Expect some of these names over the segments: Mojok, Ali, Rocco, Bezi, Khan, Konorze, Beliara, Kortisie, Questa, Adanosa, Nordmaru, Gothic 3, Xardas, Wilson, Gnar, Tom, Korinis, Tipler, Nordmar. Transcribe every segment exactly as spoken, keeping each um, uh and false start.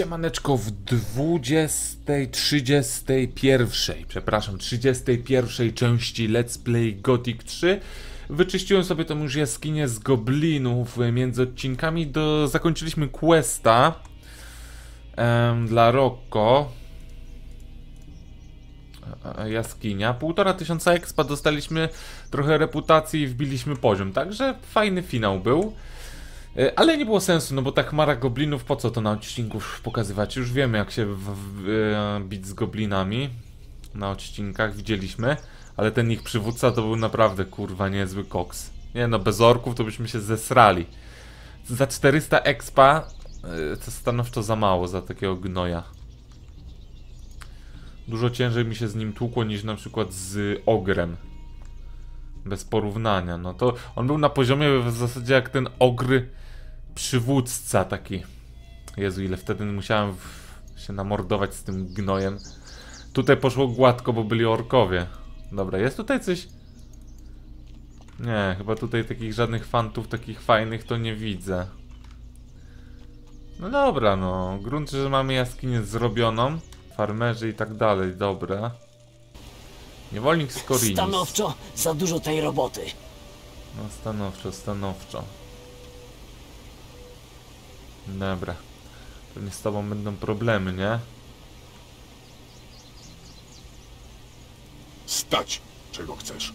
Siemaneczko, w dwudziestej, trzydziestej pierwszej, przepraszam, trzydziestej pierwszej części Let's Play Gothic trzy. Wyczyściłem sobie tą już jaskinię z goblinów między odcinkami. Do... Zakończyliśmy questa em, dla Rocco. Jaskinia. Półtora tysiąca expa dostaliśmy, trochę reputacji i wbiliśmy poziom. Także fajny finał był. Ale nie było sensu, no bo ta chmara goblinów, po co to na odcinków pokazywać? Już wiemy, jak się w, w, bić z goblinami na odcinkach, widzieliśmy. Ale ten ich przywódca to był naprawdę, kurwa, niezły koks. Nie no, bez orków to byśmy się zesrali. Za czterysta expa to stanowczo za mało, za takiego gnoja. Dużo ciężej mi się z nim tłukło niż na przykład z ogrem. Bez porównania, no to on był na poziomie w zasadzie jak ten ogry przywódca taki. Jezu, ile wtedy musiałem się namordować z tym gnojem. Tutaj poszło gładko, bo byli orkowie. Dobra, jest tutaj coś? Nie, chyba tutaj takich żadnych fantów takich fajnych to nie widzę. No dobra, no. Grunt, że mamy jaskinię zrobioną. Farmerzy i tak dalej, dobra. Niewolnik z Korinis. Stanowczo za dużo tej roboty. No stanowczo, stanowczo. Dobra. Pewnie z tobą będą problemy, nie? Stać, czego chcesz.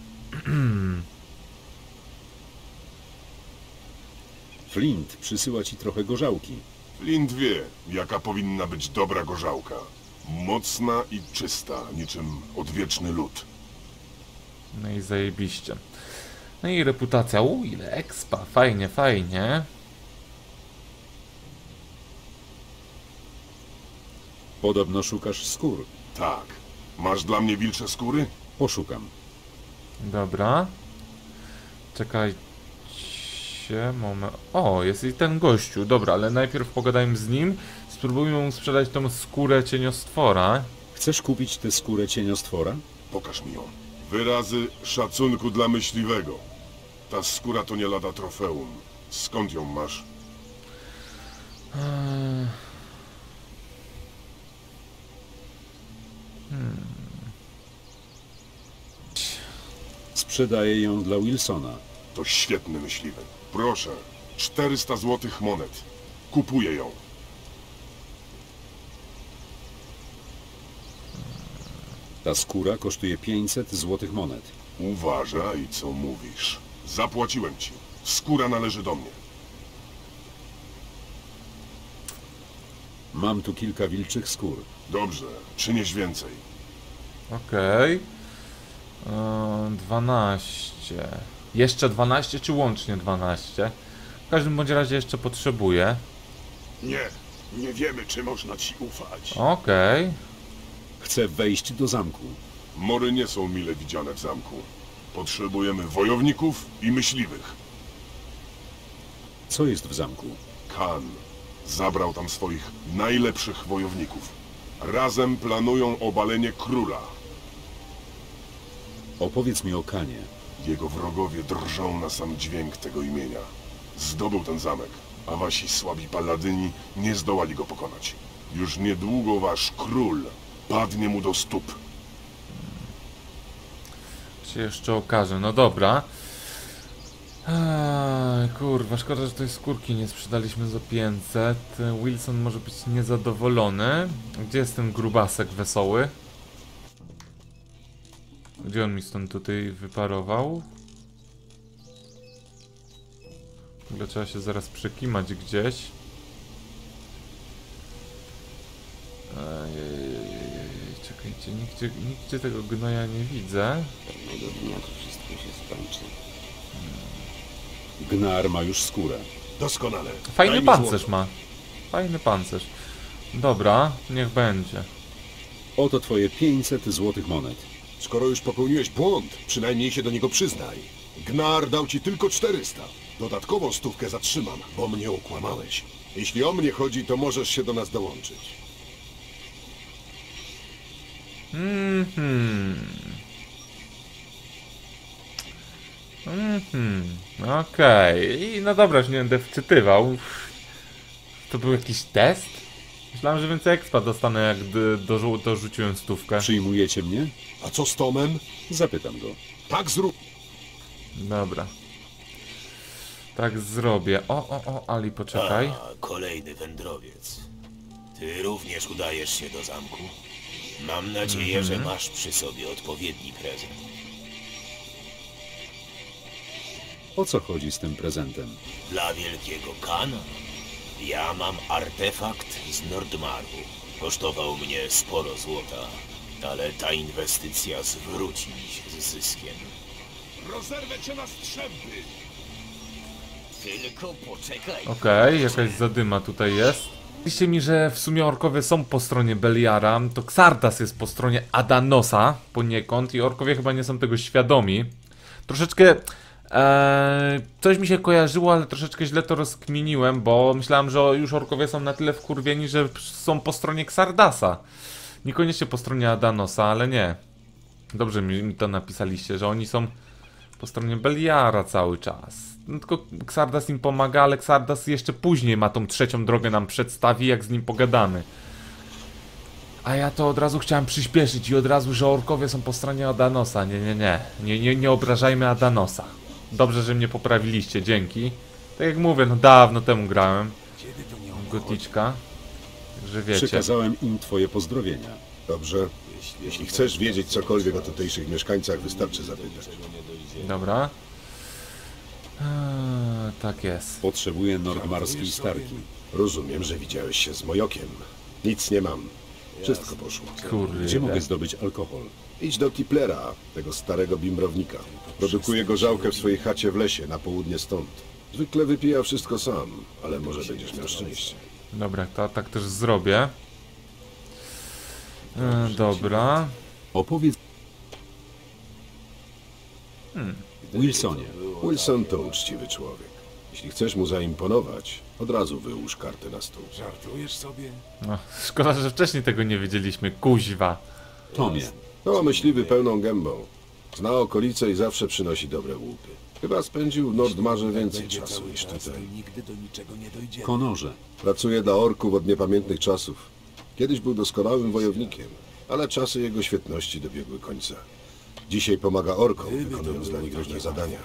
Flint przysyła ci trochę gorzałki. Flint wie, jaka powinna być dobra gorzałka. Mocna i czysta, niczym odwieczny lód. No i zajebiście. No i reputacja. U, ile expa. Fajnie, fajnie. Podobno szukasz skór. Tak. Masz dla mnie wilcze skóry? Poszukam. Dobra. Czekajcie. Moment. O, jest i ten gościu. Dobra, ale najpierw pogadajmy z nim. Spróbujmy mu sprzedać tą skórę cieniostwora. Chcesz kupić tę skórę cieniostwora? Pokaż mi ją. Wyrazy szacunku dla myśliwego. Ta skóra to nie lada trofeum. Skąd ją masz? Hmm. Hmm. Sprzedaję ją dla Wilsona. To świetny myśliwy. Proszę, czterysta złotych monet. Kupuję ją. Ta skóra kosztuje pięćset złotych monet. Uważaj, co mówisz. Zapłaciłem ci. Skóra należy do mnie. Mam tu kilka wilczych skór. Dobrze, przynieś więcej. Okej. Okay. dwanaście. Jeszcze dwanaście czy łącznie dwanaście? W każdym bądź razie jeszcze potrzebuję. Nie, nie wiemy, czy można ci ufać. Okej. Okay. Chcę wejść do zamku. Mory nie są mile widziane w zamku. Potrzebujemy wojowników i myśliwych. Co jest w zamku? Khan zabrał tam swoich najlepszych wojowników. Razem planują obalenie króla. Opowiedz mi o Khanie. Jego wrogowie drżą na sam dźwięk tego imienia. Zdobył ten zamek, a wasi słabi paladyni nie zdołali go pokonać. Już niedługo wasz król padnie mu do stóp. Się jeszcze okaże. No dobra. Eee, kurwa, szkoda, że tej skórki nie sprzedaliśmy za pięćset. Wilson może być niezadowolony. Gdzie jest ten grubasek wesoły? Gdzie on mi stąd tutaj wyparował? W ogóle trzeba się zaraz przekimać gdzieś. Eee, Czekajcie, nigdzie, nigdzie tego gnoja nie widzę. Pewnego dnia to wszystko się skończy. Gnar ma już skórę. Doskonale. Fajny pancerz ma. Fajny pancerz. Dobra, niech będzie. Oto twoje pięćset złotych monet. Skoro już popełniłeś błąd, przynajmniej się do niego przyznaj. Gnar dał ci tylko czterysta. Dodatkową stówkę zatrzymam, bo mnie okłamałeś. Jeśli o mnie chodzi, to możesz się do nas dołączyć. Mhm. Mhm. Okej. Okay. No dobra, już nie będę wczytywał. To był jakiś test? Myślałem, że więcej ekspa dostanę, jak dorzu dorzuciłem stówkę. Przyjmujecie mnie? A co z Tomem? Zapytam go. Tak zrób. Dobra. Tak zrobię. O, o, o, Ali, poczekaj. A, kolejny wędrowiec. Ty również udajesz się do zamku. Mam nadzieję, mm-hmm. że masz przy sobie odpowiedni prezent. O co chodzi z tym prezentem? Dla wielkiego Khana. Ja mam artefakt z Nordmaru. Kosztował mnie sporo złota, ale ta inwestycja zwróci mi się z zyskiem. Rozerwę cię na strzępy! Tylko poczekaj. Okej, okay, jakaś zadyma tutaj jest. Mówiliście mi, że w sumie orkowie są po stronie Beliara, to Xardas jest po stronie Adanosa poniekąd i orkowie chyba nie są tego świadomi. Troszeczkę... Eee, coś mi się kojarzyło, ale troszeczkę źle to rozkminiłem, bo myślałem, że już orkowie są na tyle wkurwieni, że są po stronie Xardasa. Niekoniecznie po stronie Adanosa, ale nie. Dobrze mi to napisaliście, że oni są po stronie Beliara cały czas. No tylko Xardas im pomaga, ale Xardas jeszcze później ma tą trzecią drogę nam przedstawi, jak z nim pogadamy. A ja to od razu chciałem przyspieszyć i od razu, że orkowie są po stronie Adanosa. Nie, nie, nie. Nie, nie, nie obrażajmy Adanosa. Dobrze, że mnie poprawiliście, dzięki. Tak jak mówię, no dawno temu grałem. Goticzka. Że wiecie. Przekazałem im twoje pozdrowienia. Dobrze. Jeśli chcesz wiedzieć cokolwiek o tutejszych mieszkańcach, wystarczy zapytać. Dobra. Eee, tak jest. Potrzebuję nordmarskiej starki. Rozumiem, że widziałeś się z Mojokiem. Nic nie mam. Wszystko poszło. Kurde. Gdzie mogę zdobyć alkohol? Idź do Tiplera, tego starego bimbrownika. Produkuje gorzałkę w swojej chacie w lesie, na południe stąd. Zwykle wypija wszystko sam, ale może będziesz miał szczęście. Dobra, to tak też zrobię. E, dobra. Opowiedz... Hmm. Wilsonie. Wilson to uczciwy człowiek. Jeśli chcesz mu zaimponować, od razu wyłóż kartę na stół. Żartujesz sobie? No, szkoda, że wcześniej tego nie wiedzieliśmy, kuźwa. Tomie. No, myśliwy pełną gębą. Zna okolice i zawsze przynosi dobre łupy. Chyba spędził w Nordmarze więcej czasu niż tutaj. Konorze. Pracuje dla orków od niepamiętnych czasów. Kiedyś był doskonałym wojownikiem, ale czasy jego świetności dobiegły końca. Dzisiaj pomaga orkom, wykonując dla nich różne zadania.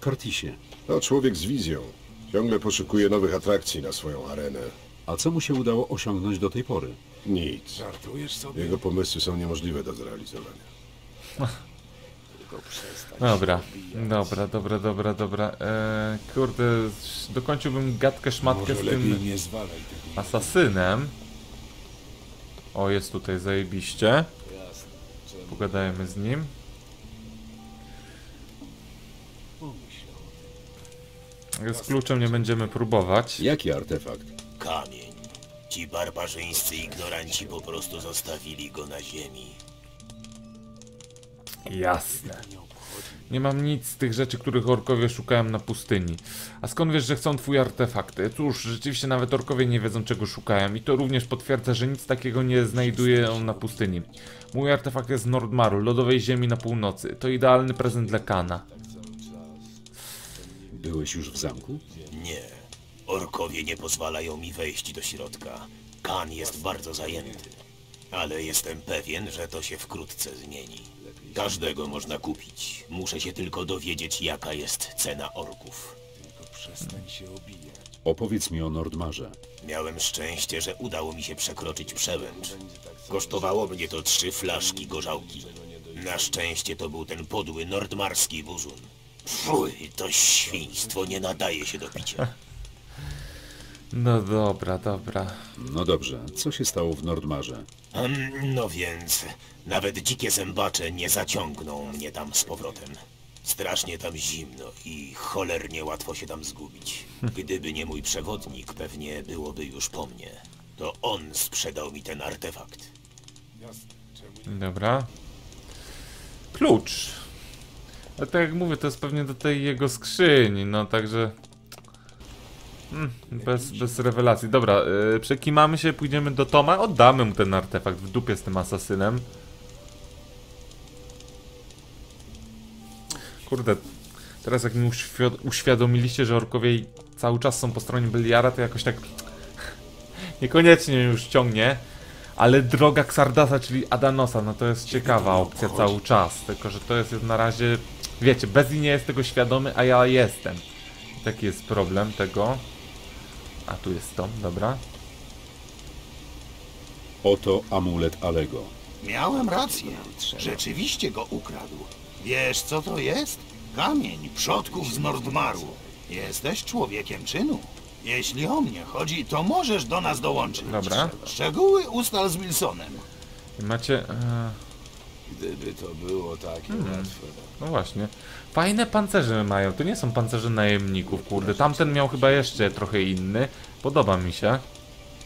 Kortisie. To człowiek z wizją. Ciągle poszukuje nowych atrakcji na swoją arenę. A co mu się udało osiągnąć do tej pory? Nic. Żartujesz sobie? Jego pomysły są niemożliwe do zrealizowania. Dobra, dobra, dobra, dobra, dobra. Eee, kurde, dokończyłbym gadkę szmatkę z tym asasynem. O, jest tutaj zajebiście. Pogadajmy z nim. Z kluczem nie będziemy próbować. Jaki artefakt? Kamień. Ci barbarzyńscy ignoranci po prostu zostawili go na ziemi. Jasne. Nie mam nic z tych rzeczy, których orkowie szukałem na pustyni. A skąd wiesz, że chcą twój artefakty? Cóż, rzeczywiście nawet orkowie nie wiedzą, czego szukałem. I to również potwierdza, że nic takiego nie znajduje on na pustyni. Mój artefakt jest z Nordmaru, lodowej ziemi na północy. To idealny prezent dla Khana. Byłeś już w zamku? Nie. Orkowie nie pozwalają mi wejść do środka. Khan jest bardzo zajęty. Ale jestem pewien, że to się wkrótce zmieni. Każdego można kupić. Muszę się tylko dowiedzieć, jaka jest cena orków. Tylko przestań się obijać. Opowiedz mi o Nordmarze. Miałem szczęście, że udało mi się przekroczyć przełęcz. Kosztowało mnie to trzy flaszki gorzałki. Na szczęście to był ten podły nordmarski buzun. Fuj, to świństwo nie nadaje się do picia. No dobra, dobra. No dobrze, co się stało w Nordmarze? Um, no więc, nawet dzikie zębacze nie zaciągną mnie tam z powrotem. Strasznie tam zimno i cholernie łatwo się tam zgubić. Gdyby nie mój przewodnik, pewnie byłoby już po mnie. To on sprzedał mi ten artefakt. Dobra. Klucz. Ale tak jak mówię, to jest pewnie do tej jego skrzyni, no także... Hmm, bez, bez rewelacji. Dobra, yy, przekimamy się, pójdziemy do Toma, oddamy mu ten artefakt w dupie z tym asasynem. Kurde, teraz jak mi uświadomiliście, że orkowie cały czas są po stronie Beliara, to jakoś tak niekoniecznie już ciągnie. Ale droga Xardasa, czyli Adanosa, no to jest ciekawa opcja cały czas. Tylko że to jest na razie... Wiecie, Bezi nie jest tego świadomy, a ja jestem. Taki jest problem tego. A tu jest Tom, dobra. Oto amulet Alego. Miałem rację. Rzeczywiście go ukradł. Wiesz, co to jest? Kamień przodków z Nordmaru. Jesteś człowiekiem czynu. Jeśli o mnie chodzi, to możesz do nas dołączyć. Dobra. Szczegóły ustal z Wilsonem. I macie... Gdyby to było takie hmm. łatwe. No właśnie. Fajne pancerze mają. To nie są pancerze najemników, kurde. Tamten miał chyba jeszcze trochę inny. Podoba mi się.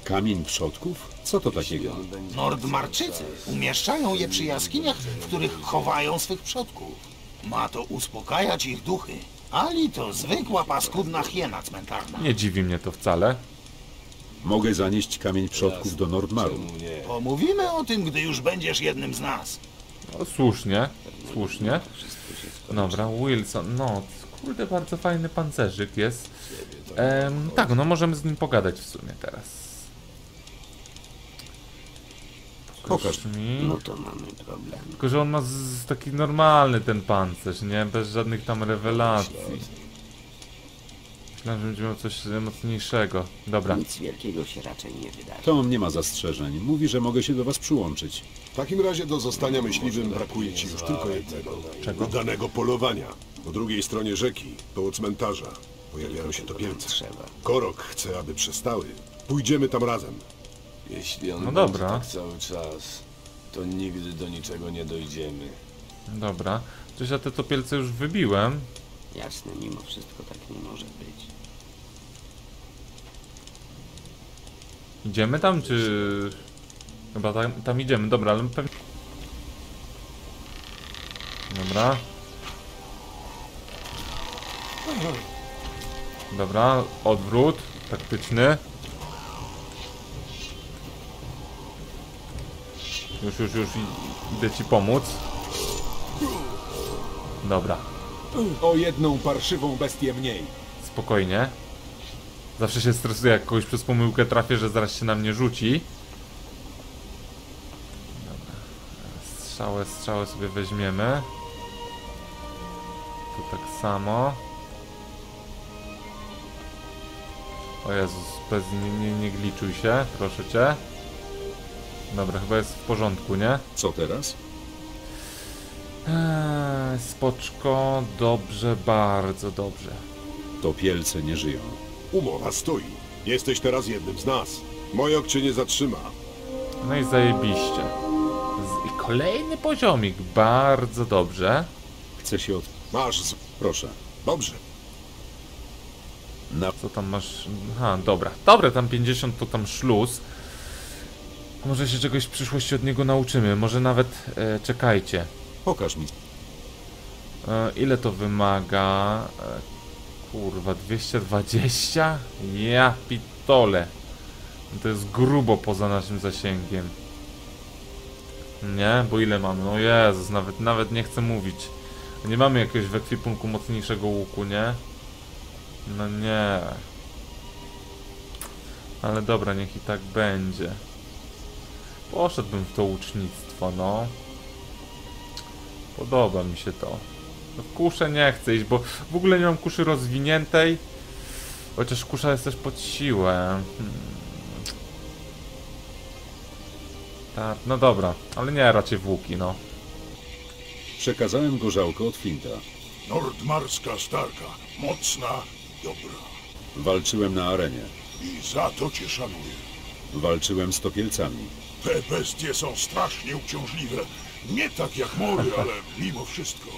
Kamień przodków? Co to takiego? Nordmarczycy umieszczają je przy jaskiniach, w których chowają swych przodków. Ma to uspokajać ich duchy. Ali to zwykła paskudna hiena cmentarna. Nie dziwi mnie to wcale. Mogę zanieść kamień przodków do Nordmaru. Pomówimy o tym, gdy już będziesz jednym z nas. No, słusznie, słusznie. Dobra, Wilson, no, kurde, bardzo fajny pancerzyk jest. Ehm, tak, no możemy z nim pogadać w sumie teraz. Pokaż mi. No to mamy problem. Tylko że on ma z, z taki normalny ten pancerz, nie? Bez żadnych tam rewelacji. Myślałem, że będzie miał coś mocniejszego. Dobra. Nic wielkiego się raczej nie wydarzy. Tom nie ma zastrzeżeń. Mówi, że mogę się do was przyłączyć. W takim razie do zostania myśliwym brakuje ci już tylko jednego. Czego? Udanego polowania. Po drugiej stronie rzeki, koło cmentarza, pojawiają się topielce. Korok chce, aby przestały. Pójdziemy tam razem. Jeśli on no dobra. Tak cały czas, to nigdy do niczego nie dojdziemy. Dobra. Coś ja te topielce już wybiłem. Jasne, mimo wszystko tak nie może być. Idziemy tam, czy... Chyba tam, tam idziemy, dobra, ale pewnie... Dobra. Dobra, odwrót taktyczny. Już, już, już idę ci pomóc. Dobra. O jedną parszywą bestię mniej. Spokojnie. Zawsze się stresuję, jak kogoś przez pomyłkę trafię, że zaraz się na mnie rzuci. Dobra. Strzałę, strzałę sobie weźmiemy. Tu tak samo. O Jezus, bez, nie, nie, nie gliczuj się, proszę cię. Dobra, chyba jest w porządku, nie? Co teraz? Eee, spoczko, dobrze, bardzo dobrze. Topielce nie żyją. Umowa stoi. Jesteś teraz jednym z nas. Mojok cię nie zatrzyma. No i zajebiście. I kolejny poziomik. Bardzo dobrze. Chcę się od... Masz, proszę. Dobrze. Na... Co tam masz? Aha, dobra. Dobra, tam pięćdziesiąt to tam szluz. Może się czegoś w przyszłości od niego nauczymy. Może nawet... E, czekajcie. Pokaż mi. E, ile to wymaga? E, kurwa, dwieście dwadzieścia? Ja pitole. To jest grubo poza naszym zasięgiem. Nie? Bo ile mamy? No Jezus, nawet, nawet nie chcę mówić. Nie mamy jakiegoś w ekwipunku mocniejszego łuku, nie? No nie. Ale dobra, niech i tak będzie. Poszedłbym w to łucznictwo, no. Podoba mi się to. W kuszę nie chcę iść, bo w ogóle nie mam kuszy rozwiniętej. Chociaż kusza jest też pod siłę. Hmm. Tak, no dobra, ale nie, raczej w łuki, no. Przekazałem gorzałkę od Flinta. Nordmarska starka, mocna, dobra. Walczyłem na arenie. I za to cię szanuję. Walczyłem z topielcami. Te bestie są strasznie uciążliwe. Nie tak jak mory, ale mimo wszystko.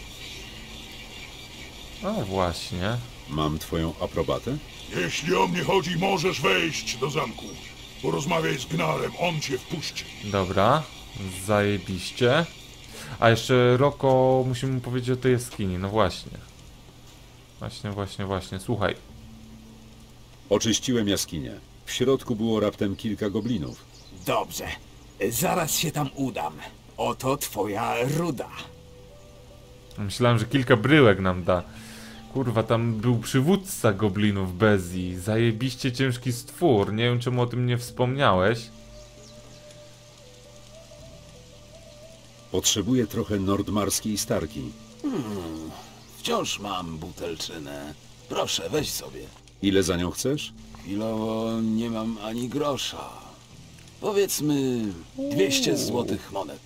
No właśnie. Mam twoją aprobatę? Jeśli o mnie chodzi, możesz wejść do zamku. Porozmawiaj z Gnarem, on cię wpuści. Dobra, zajebiście. A jeszcze Rocco, musimy mu powiedzieć o tej jaskini, no właśnie. Właśnie, właśnie, właśnie, słuchaj. Oczyściłem jaskinię. W środku było raptem kilka goblinów. Dobrze, zaraz się tam udam. Oto twoja ruda. Myślałem, że kilka bryłek nam da. Kurwa, tam był przywódca goblinów Bezi. Zajebiście ciężki stwór. Nie wiem, czemu o tym nie wspomniałeś. Potrzebuję trochę nordmarskiej starki. Hmm, wciąż mam butelczynę. Proszę, weź sobie. Ile za nią chcesz? Chwilowo nie mam ani grosza. Powiedzmy dwieście złotych monet.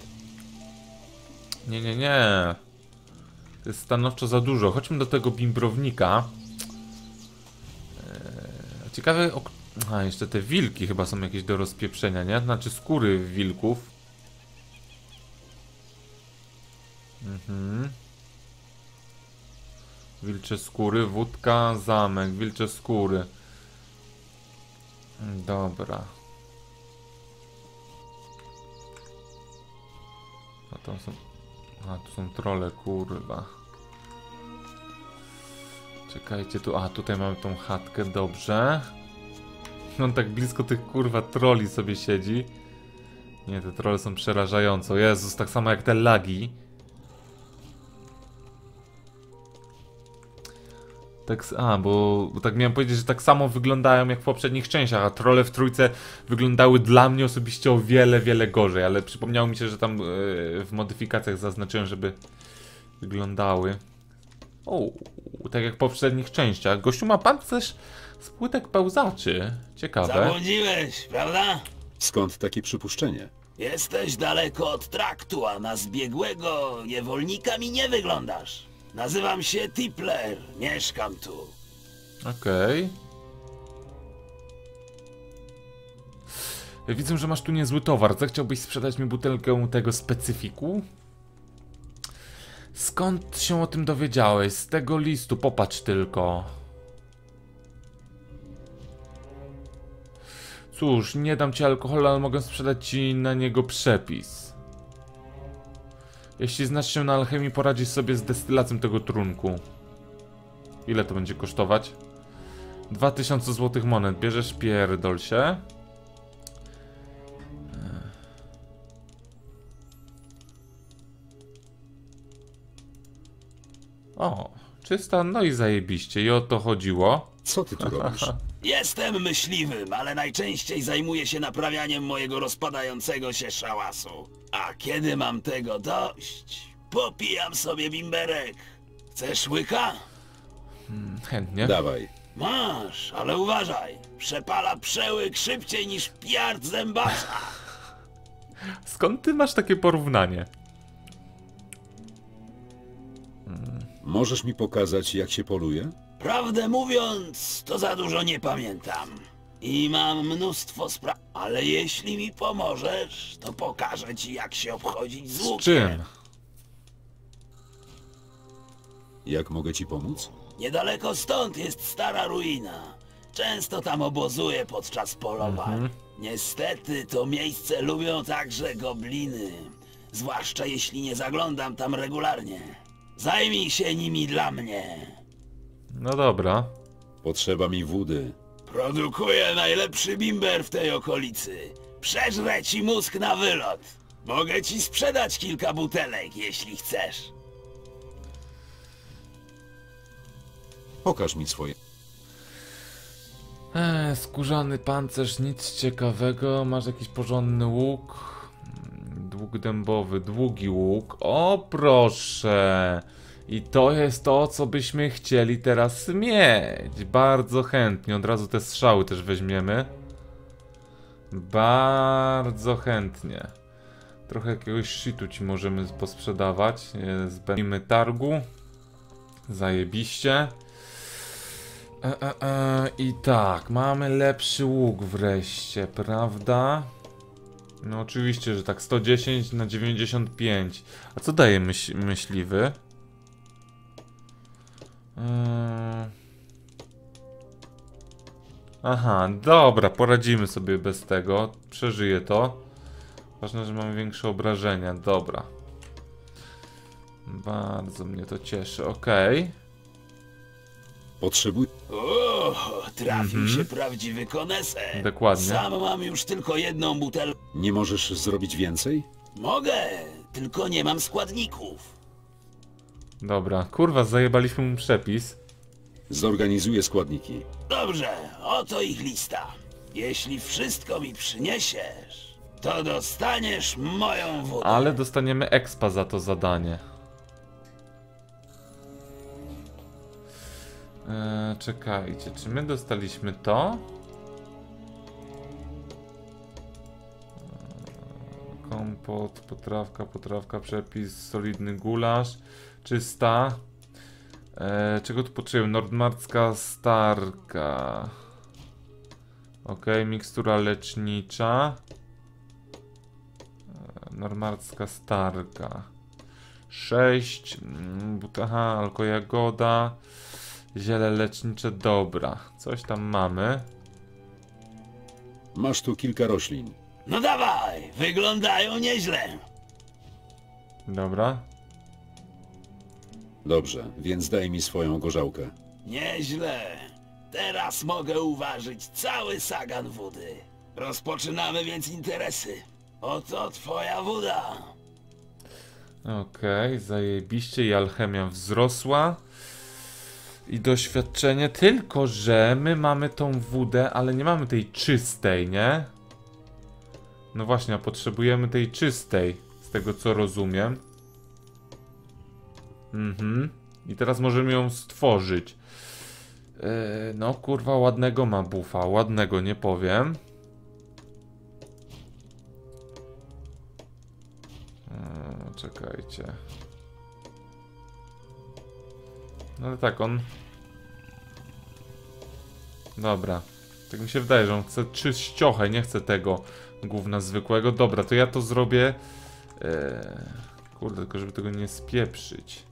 Nie, nie, nie. To jest stanowczo za dużo. Chodźmy do tego bimbrownika. Eee, ciekawe... O... A, jeszcze te wilki chyba są jakieś do rozpieprzenia, nie? Znaczy skóry wilków. Mhm. Wilcze skóry, wódka, zamek, wilcze skóry. Dobra. A tam są... A, tu są trole, kurwa. Czekajcie, tu... A, tutaj mamy tą chatkę, dobrze. On tak blisko tych, kurwa, troli sobie siedzi. Nie, te trole są przerażające. Jezus, tak samo jak te lagi. Tak, a, bo, bo tak miałem powiedzieć, że tak samo wyglądają jak w poprzednich częściach, a trolle w trójce wyglądały dla mnie osobiście o wiele, wiele gorzej, ale przypomniało mi się, że tam yy, w modyfikacjach zaznaczyłem, żeby wyglądały. O, tak jak w poprzednich częściach. Gościu, ma pan też z płytek pełzaczy. Ciekawe. Zabłądziłeś, prawda? Skąd takie przypuszczenie? Jesteś daleko od traktu, a na zbiegłego niewolnika mi nie wyglądasz. Nazywam się Tipler, mieszkam tu. Okej. Okay. Widzę, że masz tu niezły towar. Zechciałbyś sprzedać mi butelkę tego specyfiku? Skąd się o tym dowiedziałeś? Z tego listu, popatrz tylko. Cóż, nie dam ci alkoholu, ale mogę sprzedać ci na niego przepis. Jeśli znasz się na alchemii, poradzisz sobie z destylacją tego trunku. Ile to będzie kosztować? dwa tysiące złotych monet. Bierzesz, pierdol się. O, czysta, no i zajebiście. I o to chodziło. Co ty tu robisz? Jestem myśliwym, ale najczęściej zajmuję się naprawianiem mojego rozpadającego się szałasu. A kiedy mam tego dość, popijam sobie bimberek. Chcesz łyka? Hmm, chętnie. Dawaj. Masz, ale uważaj. Przepala przełyk szybciej niż piard zębacza. Skąd ty masz takie porównanie? Hmm. Możesz mi pokazać, jak się poluje? Prawdę mówiąc, to za dużo nie pamiętam. I mam mnóstwo spraw. Ale jeśli mi pomożesz, to pokażę ci, jak się obchodzić z łukiem. Z czym? Jak mogę ci pomóc? Niedaleko stąd jest stara ruina. Często tam obozuję podczas polowań. Mhm. Niestety to miejsce lubią także gobliny. Zwłaszcza jeśli nie zaglądam tam regularnie. Zajmij się nimi dla mnie. No dobra. Potrzeba mi wody. Produkuję najlepszy bimber w tej okolicy. Przeżrę ci mózg na wylot. Mogę ci sprzedać kilka butelek, jeśli chcesz. Pokaż mi swoje. Eee, skórzany pancerz, nic ciekawego. Masz jakiś porządny łuk? Dług dębowy, długi łuk. O proszę! I to jest to, co byśmy chcieli teraz mieć. Bardzo chętnie. Od razu te strzały też weźmiemy. Bardzo chętnie. Trochę jakiegoś shitu ci możemy posprzedawać. Zbędzimy targu. Zajebiście. E, e, e. I tak, mamy lepszy łuk wreszcie, prawda? No oczywiście, że tak. sto dziesięć na dziewięćdziesiąt pięć. A co daje myśl myśliwy? Aha, dobra, poradzimy sobie bez tego. Przeżyję to. Ważne, że mamy większe obrażenia. Dobra. Bardzo mnie to cieszy. Okej. Okay. Potrzebuj... O, trafił mhm. się prawdziwy koneser. Dokładnie. Sam mam już tylko jedną butelkę. Nie możesz zrobić więcej? Mogę, tylko nie mam składników. Dobra, kurwa, zajebaliśmy mu przepis. Zorganizuję składniki. Dobrze, oto ich lista. Jeśli wszystko mi przyniesiesz, to dostaniesz moją wodę. Ale dostaniemy expa za to zadanie. Eee, czekajcie, czy my dostaliśmy to? Kompot, potrawka, potrawka, przepis, solidny gulasz, czysta. Eee, czego tu potrzebujemy? Nordmarska starka. Ok, mikstura lecznicza. Eee, Nordmarska starka. sześć. Aha, alko jagoda. Ziele lecznicze, dobra. Coś tam mamy. Masz tu kilka roślin. No dawaj, wyglądają nieźle. Dobra. Dobrze, więc daj mi swoją gorzałkę. Nieźle. Teraz mogę uważyć cały sagan wody. Rozpoczynamy więc interesy. Oto twoja woda. Okej, okay, zajebiście, i alchemia wzrosła. I doświadczenie, tylko że my mamy tą wódę, ale nie mamy tej czystej, nie? No właśnie, a potrzebujemy tej czystej, z tego co rozumiem. Mhm. I teraz możemy ją stworzyć. Yy, no kurwa, ładnego ma bufa, ładnego nie powiem. Yy, czekajcie. No ale tak, on... Dobra. Tak mi się wydaje, że on chce czyściochę, nie chce tego gówna zwykłego. Dobra, to ja to zrobię... Eee... Kurde, tylko żeby tego nie spieprzyć.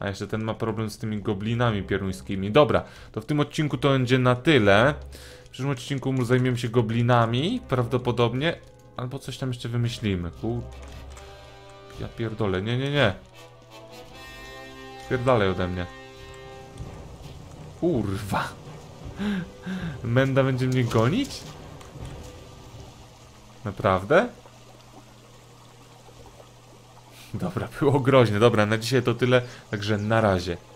A jeszcze ten ma problem z tymi goblinami pieruńskimi. Dobra, to w tym odcinku to będzie na tyle. W przyszłym odcinku zajmiemy się goblinami, prawdopodobnie. Albo coś tam jeszcze wymyślimy. Kurde... Ja pierdolę, nie, nie, nie. Pierdalej ode mnie. Kurwa. Menda będzie mnie gonić? Naprawdę? Dobra, było groźnie. Dobra, na dzisiaj to tyle. Także na razie.